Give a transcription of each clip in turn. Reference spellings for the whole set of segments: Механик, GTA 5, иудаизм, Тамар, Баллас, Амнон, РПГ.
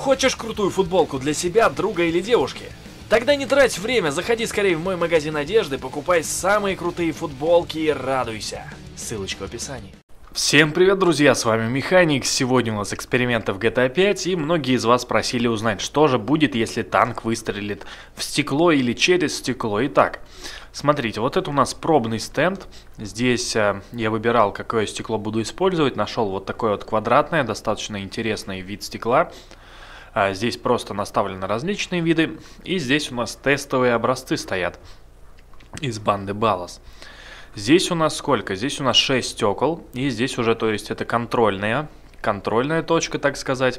Хочешь крутую футболку для себя, друга или девушки? Тогда не трать время, заходи скорее в мой магазин одежды, покупай самые крутые футболки и радуйся. Ссылочка в описании. Всем привет, друзья, с вами Механик. Сегодня у нас эксперименты в GTA 5, и многие из вас просили узнать, что же будет, если танк выстрелит в стекло или через стекло. Итак, смотрите, вот это у нас пробный стенд. Здесь я выбирал, какое стекло буду использовать. Нашел вот такое вот квадратное, достаточно интересный вид стекла. Здесь просто наставлены различные виды. И здесь у нас тестовые образцы стоят из банды Баллас. Здесь у нас сколько? Здесь у нас 6 стекол. И здесь уже, то есть, это контрольная точка, так сказать.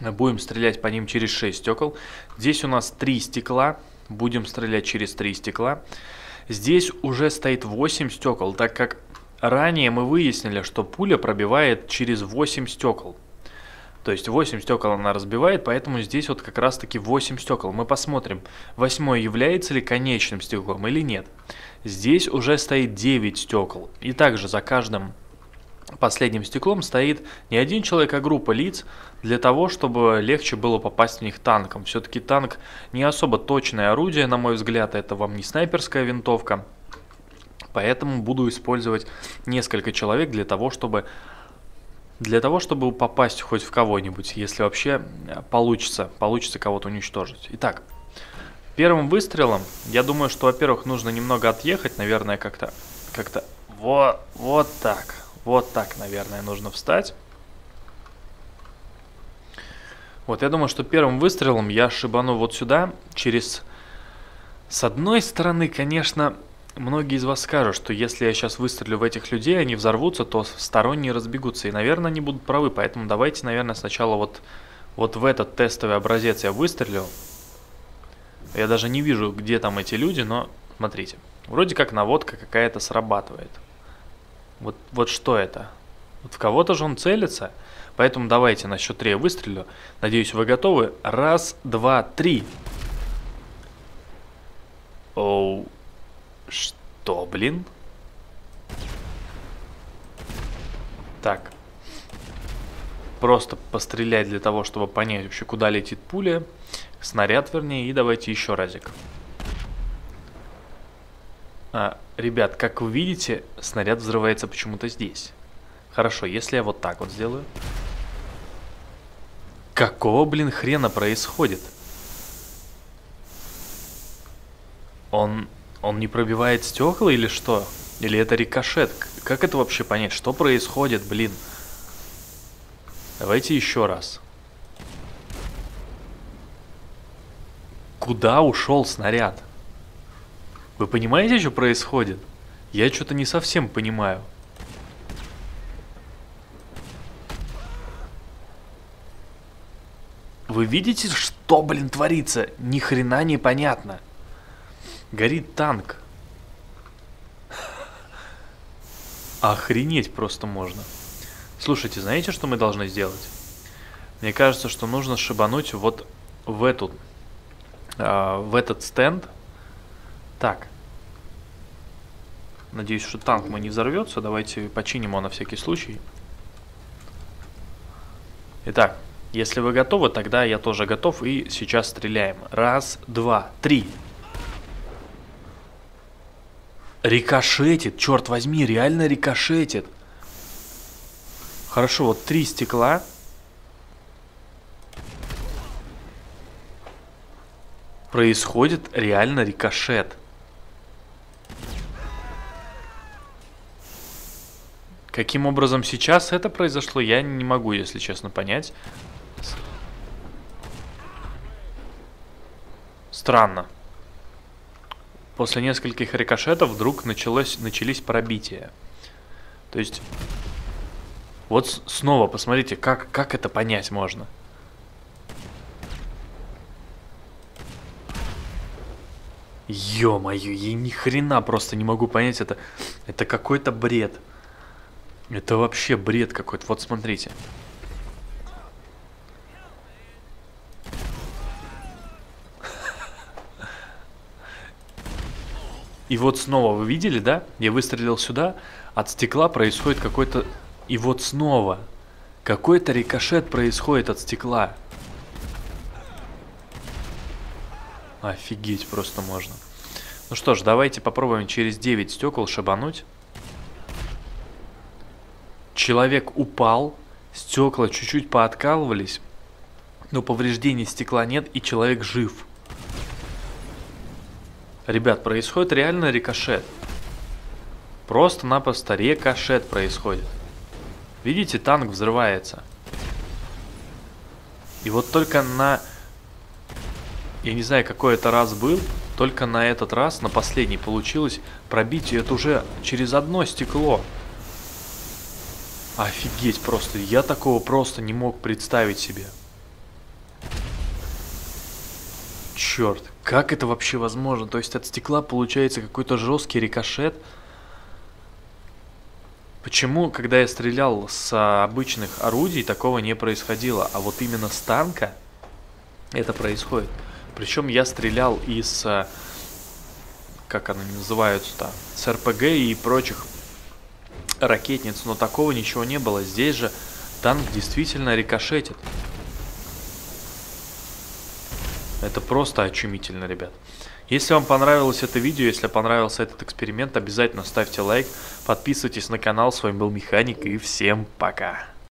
Будем стрелять по ним через 6 стекол. Здесь у нас 3 стекла. Будем стрелять через 3 стекла. Здесь уже стоит 8 стекол, так как ранее мы выяснили, что пуля пробивает через 8 стекол. То есть 8 стекол она разбивает, поэтому здесь вот как раз таки 8 стекол. Мы посмотрим, 8 является ли конечным стеклом или нет. Здесь уже стоит 9 стекол. И также за каждым последним стеклом стоит не один человек, а группа лиц, для того, чтобы легче было попасть в них танком. Все-таки танк не особо точное орудие, на мой взгляд, это вам не снайперская винтовка. Поэтому буду использовать несколько человек для того, чтобы попасть хоть в кого-нибудь, если вообще получится кого-то уничтожить. Итак, первым выстрелом, я думаю, что, во-первых, нужно немного отъехать, наверное, как-то вот так, наверное, нужно встать. Вот, я думаю, что первым выстрелом я шибану вот сюда, через... С одной стороны, конечно... Многие из вас скажут, что если я сейчас выстрелю в этих людей, они взорвутся, то сторонние разбегутся. И, наверное, они будут правы. Поэтому давайте, наверное, сначала вот в этот тестовый образец я выстрелю. Я даже не вижу, где там эти люди, но смотрите. Вроде как наводка какая-то срабатывает. Вот что это? Вот в кого-то же он целится. Поэтому давайте на счет 3 я выстрелю. Надеюсь, вы готовы. 1, 2, 3. Оу. Что, блин? Так. Просто пострелять для того, чтобы понять вообще, куда летит пуля. Снаряд, вернее. И давайте еще разик. Ребят, как вы видите, снаряд взрывается почему-то здесь. Хорошо, если я вот так вот сделаю. Какого, блин, хрена происходит? Он не пробивает стекла или что? Или это рикошет? Как это вообще понять? Что происходит, блин? Давайте еще раз. Куда ушел снаряд? Вы понимаете, что происходит? Я что-то не совсем понимаю. Вы видите, что, блин, творится? Ни хрена не понятно. Горит танк. Охренеть просто можно. Слушайте, знаете, что мы должны сделать? Мне кажется, что нужно шибануть вот в этот стенд. Так. Надеюсь, что танк мой не взорвется. Давайте починим его на всякий случай. Итак, если вы готовы, тогда я тоже готов. И сейчас стреляем. 1, 2, 3. Рикошетит, черт возьми, реально рикошетит. Хорошо, вот 3 стекла. Происходит реально рикошет. Каким образом сейчас это произошло, я не могу, если честно, понять. Странно. После нескольких рикошетов вдруг начались пробития. То есть, вот снова посмотрите, как это понять можно. Ё-моё, я ни хрена просто не могу понять, это какой-то бред. Это вообще бред какой-то, вот смотрите. И вот снова, вы видели, да? Я выстрелил сюда, от стекла происходит какой-то... И вот снова. Какой-то рикошет происходит от стекла. Офигеть просто можно. Ну что ж, давайте попробуем через 9 стекол шибануть. Человек упал, стекла чуть-чуть пооткалывались, но повреждений стекла нет, и человек жив. Ребят, происходит реально рикошет. Просто-напросто рикошет происходит. Видите, танк взрывается. И вот только на... Я не знаю, какой это раз был, только на этот раз, на последний, получилось пробить, и это уже через одно стекло. Офигеть просто, я такого просто не мог представить себе. Черт, как это вообще возможно? То есть от стекла получается какой-то жесткий рикошет. Почему, когда я стрелял с обычных орудий, такого не происходило, а вот именно с танка это происходит? Причем я стрелял из, как они называются-то, с РПГ и прочих ракетниц, но такого ничего не было. Здесь же танк действительно рикошетит. Это просто очумительно, ребят. Если вам понравилось это видео, если понравился этот эксперимент, обязательно ставьте лайк, подписывайтесь на канал. С вами был Механик, и всем пока.